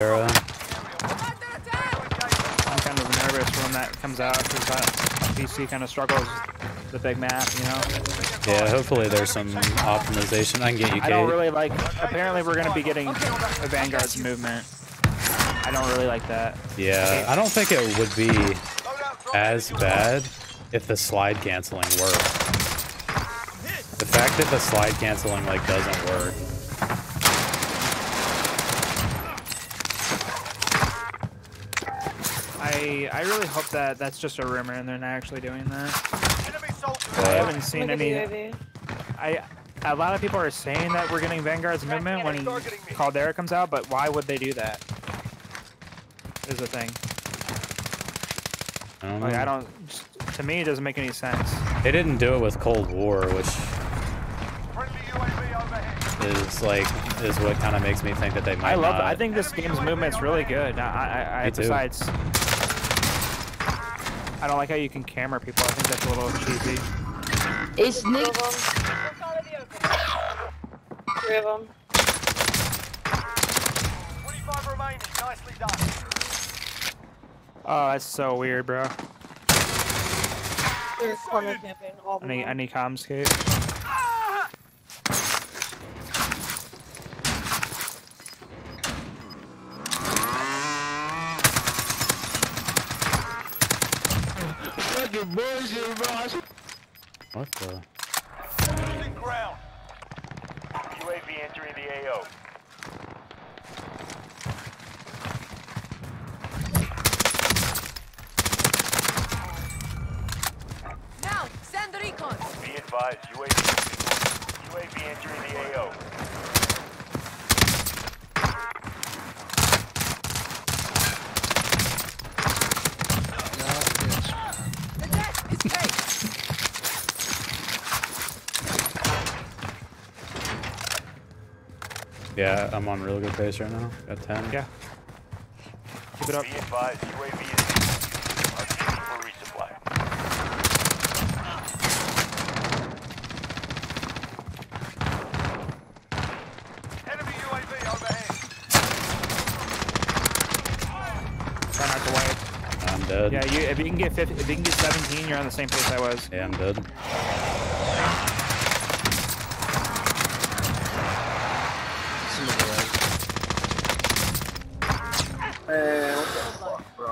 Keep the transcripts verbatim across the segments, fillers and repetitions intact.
Caldera. I'm kind of nervous when that comes out because P C kind of struggles with the big map, you know? Yeah, hopefully there's some optimization. I can get you, Kate. I don't really like... Apparently we're going to be getting the Vanguard's movement. I don't really like that. Yeah, I don't think it would be as bad if the slide canceling worked. The fact that the slide canceling, like, doesn't work. I I really hope that that's just a rumor and they're not actually doing that. But I haven't seen any. I a lot of people are saying that we're getting Vanguard's movement when Caldera comes out, but why would they do that? Is the thing. I don't know. Like, I don't. To me, it doesn't make any sense. They didn't do it with Cold War, which is like is what kind of makes me think that they might. I love. Not. I think this game's movement's really good. I, I, I besides. Too. I don't like how you can camera people. I think that's a little cheesy. It's Nick. Three of them. twenty-five remaining. Nicely done. Oh, that's so weird, bro. I need, I need comms, Kate. Ah! What the? Losing ground. U A V entering the A O. Advised, U A V, U A V entering the A O. Yeah, I'm on real good pace right now. Got ten. Yeah. Keep it up. Be advised, U A V is dead. Yeah, you, if you can get fifty, if you can get seventeen, you're on the same place I was. Yeah, I'm dead. Hey, what the fuck, bro?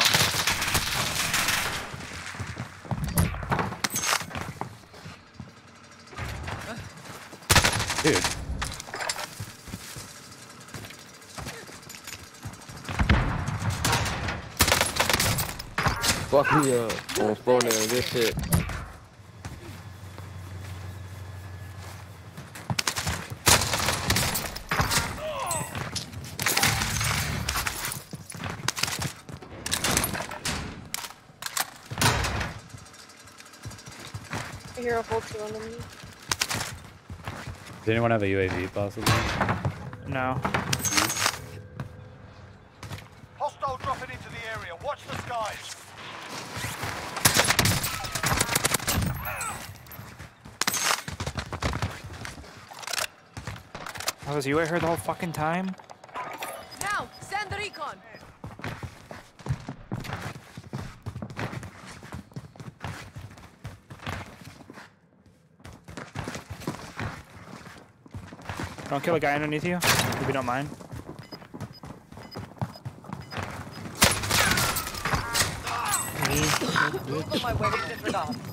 Dude. Fuck me up. I'm throwing in this shit. I hear a full two on me. Does anyone have a U A V possibly? No. Hostile dropping into the area. Watch the skies. I was you at her the whole fucking time? Now, send the recon! Don't kill a guy underneath you, if you don't mind.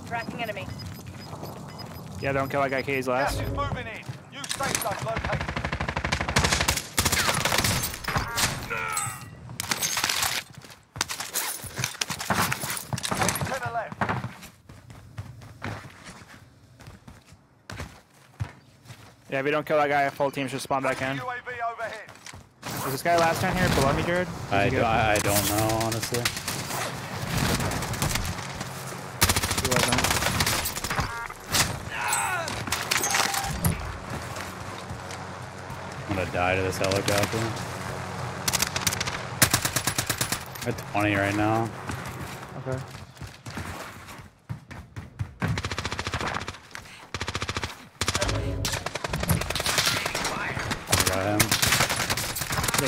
Tracking enemy. Yeah, don't kill that guy, K's last. Gas is moving in. New safe zone located. Yeah, if we don't kill that guy, a full team should spawn back in. Was this guy last time here below me, Jared? I, do, I, I don't know, honestly. He wasn't. I'm gonna die to this helicopter. I'm at twenty right now. Okay.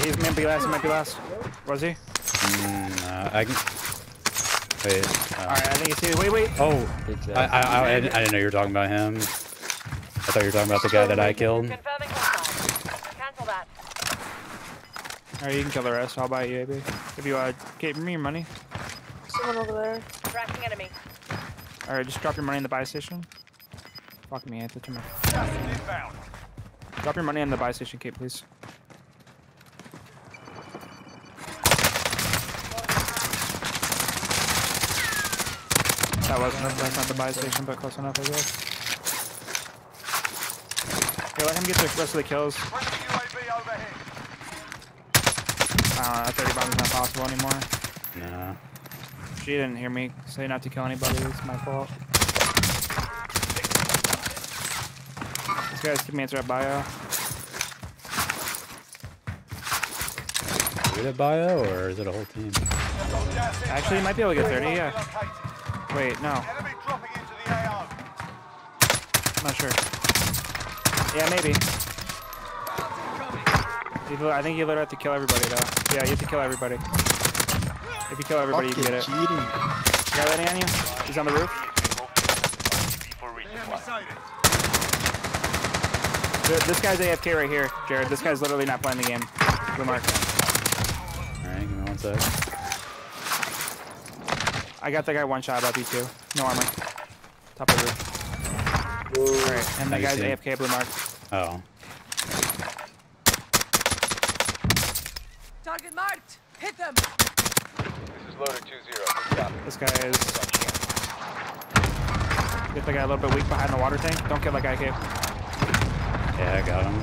He might be last, he might be last. Was he? Mm, uh, I can... Wait. Uh... Alright, I think it's you. Wait, wait. Oh, I, I, I, I didn't know you were talking about him. I thought you were talking about the guy that I killed. Confirming contact. Cancel that. Alright, you can kill the rest. I'll buy you, A B. If you uh, gave me your money. Someone over there. Tracking enemy. Alright, just drop your money in the buy station. Fuck me, I have to turn my... Drop your money in the buy station, Kate, please. That wasn't enough, that's not the buy station, but close enough, I guess. Okay, let him get the rest of the kills. I don't know, thirty bombs is not possible anymore. Nah. She didn't hear me say not to kill anybody, it's my fault. These guys' teammates are at bio. Is it at bio, or is it a whole team? Actually, you might be able to get thirty, yeah. Wait, no. Enemy dropping into the A R. Not sure. Yeah, maybe. You, I think you literally have to kill everybody, though. Yeah, you have to kill everybody. If you kill everybody, Fuck you can get cheating. it. You got that on you? He's on the roof. Dude, this guy's A F K right here, Jared. This guy's literally not playing the game. Good mark. Alright, give me one sec. I got that guy one shot, about you too. No armor. Top of the roof. Alright, and that guy's A F K blue mark. Oh. Target marked! Hit them! This is loader two zero. This guy is... Get the guy a little bit weak behind the water tank. Don't kill that guy, Cape. Yeah, I got him.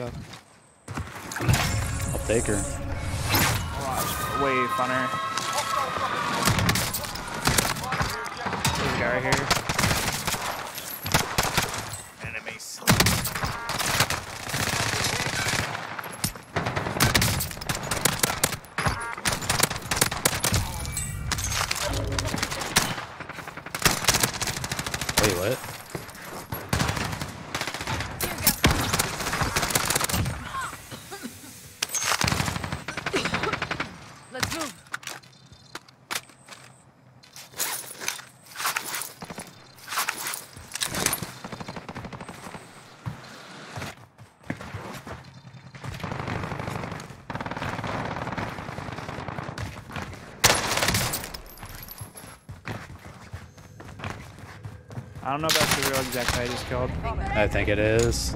Up. I'll take her. Oh, way funner. There's a guy right here. Enemies. Wait, what? I don't know if that's the real exact guy I just killed. I think it is.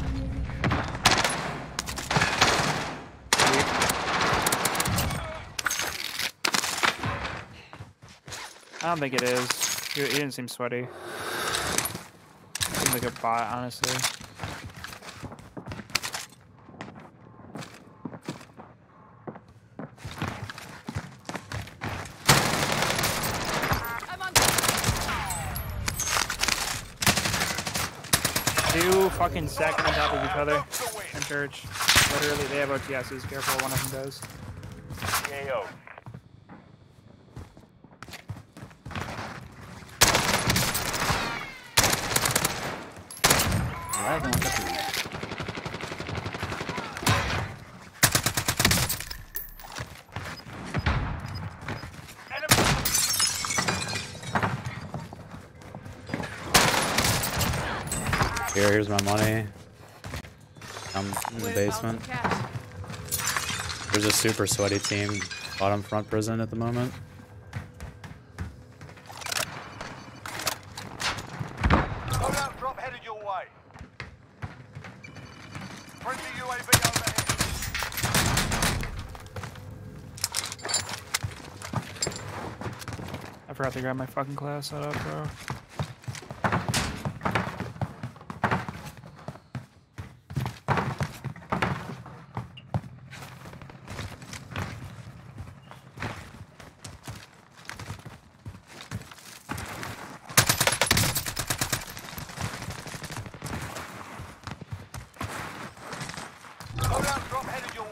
I don't think it is. He didn't seem sweaty. Seemed like a bot, honestly. Two fucking stacking on top of each other in church. Literally, they have O T Ss. Careful, one of them does. K O. Here, here's my money. I'm in the basement. There's a super sweaty team bottom front prison at the moment. Loadout drop headed your way. Friendly U A V overhead. I forgot to grab my fucking class set up, bro. Drop headed your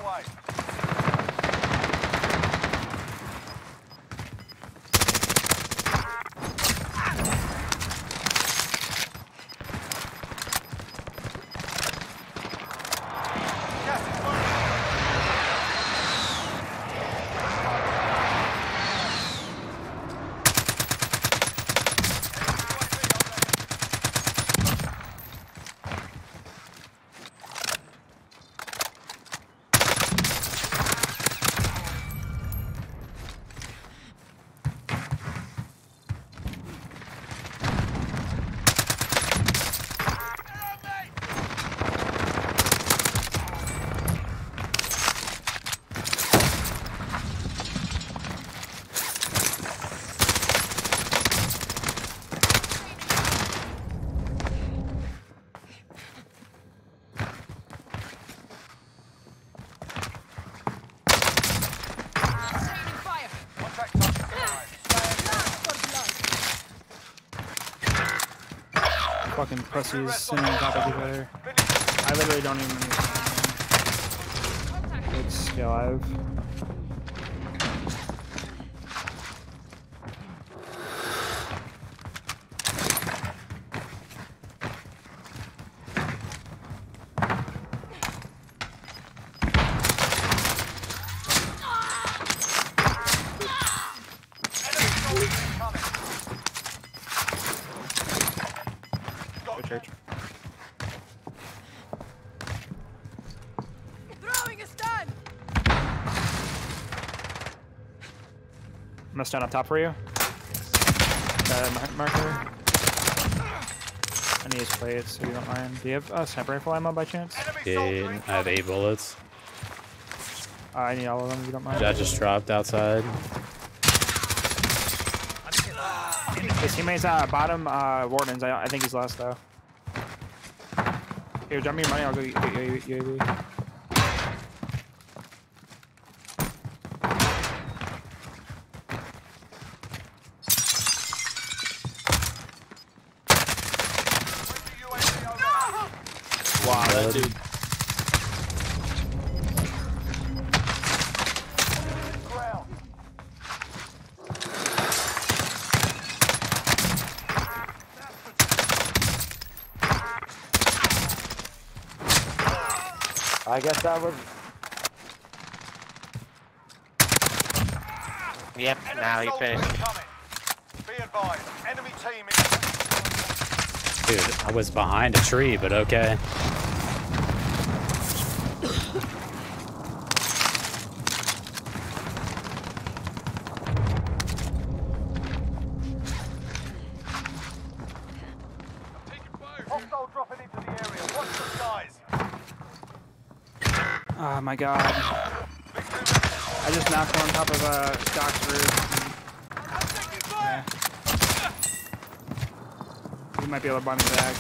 fucking pussies sitting on top of each other. I literally don't even understand. It's still alive. I'm gonna stand on top for you. Uh, marker. I need his plates, so you don't mind. Do you have uh, sniper rifle ammo by chance? Yeah, I have eight bullets. Uh, I need all of them if you don't mind. I just dropped outside. His teammates uh, bottom uh, wardens. I, I think he's last though. Here, drop me your money. I'll go get your U A V. Wow, that dude. I guess that was. Yep, enemy now you finished. Be advised, enemy team is. Dude, I was behind a tree, but okay. Oh my god. I just knocked one on top of a dock's roof. Yeah. You might be able to buy me back.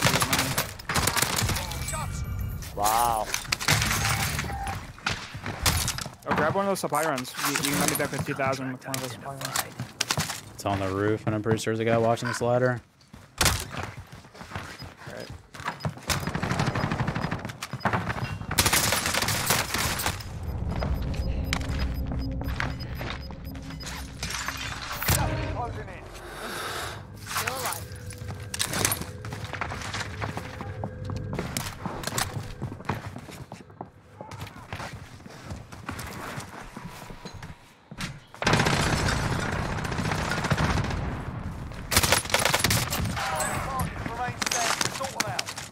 Wow. Oh, grab one of those supply runs. You, you might be back with two thousand with one of those supply runs. It's on the roof, and I'm pretty sure there's a guy watching this ladder.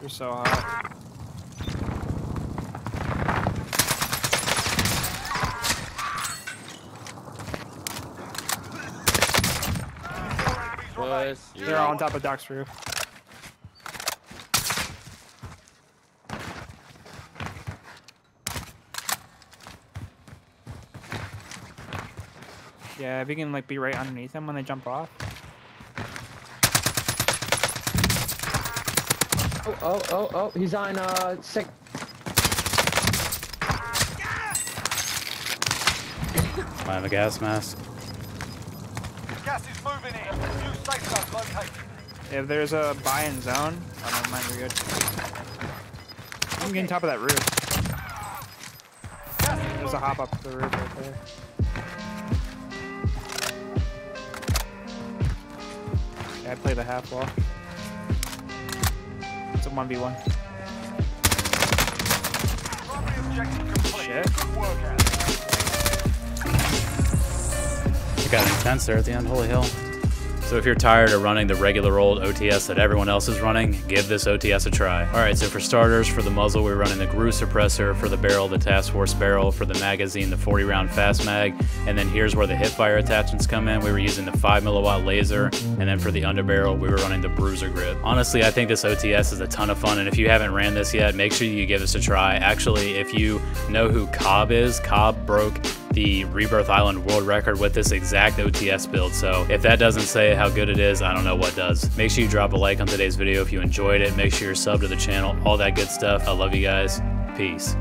You're so hot. Plus, they're yeah. on top of Doc's roof. Yeah, if you can like be right underneath them when they jump off. Oh, oh, oh, oh, he's on, uh, sick. I have a gas mask. Gas is moving in. New safe zone located. If there's a buy-in zone, oh, never mind, we're good. I'm okay. Getting top of that roof. There's a hop up the roof right there. Yeah, I play the half wall. It's a one v one. Shit. It got intense there at the end, holy hell. So if you're tired of running the regular old O T S that everyone else is running, give this O T S a try. Alright, so for starters, for the muzzle we're running the Groove Suppressor, for the barrel the Task Force barrel, for the magazine the forty round fast mag, and then here's where the hipfire attachments come in. We were using the five milliwatt laser, and then for the underbarrel we were running the Bruiser grip. Honestly, I think this O T S is a ton of fun, and if you haven't ran this yet, make sure you give this a try. Actually, if you know who Cobb is, Cobb broke the Rebirth Island world record with this exact O T S build, so if that doesn't say how good it is, I don't know what does. Make sure you drop a like on today's video if you enjoyed it. Make sure you're subbed to the channel, all that good stuff. I love you guys. Peace.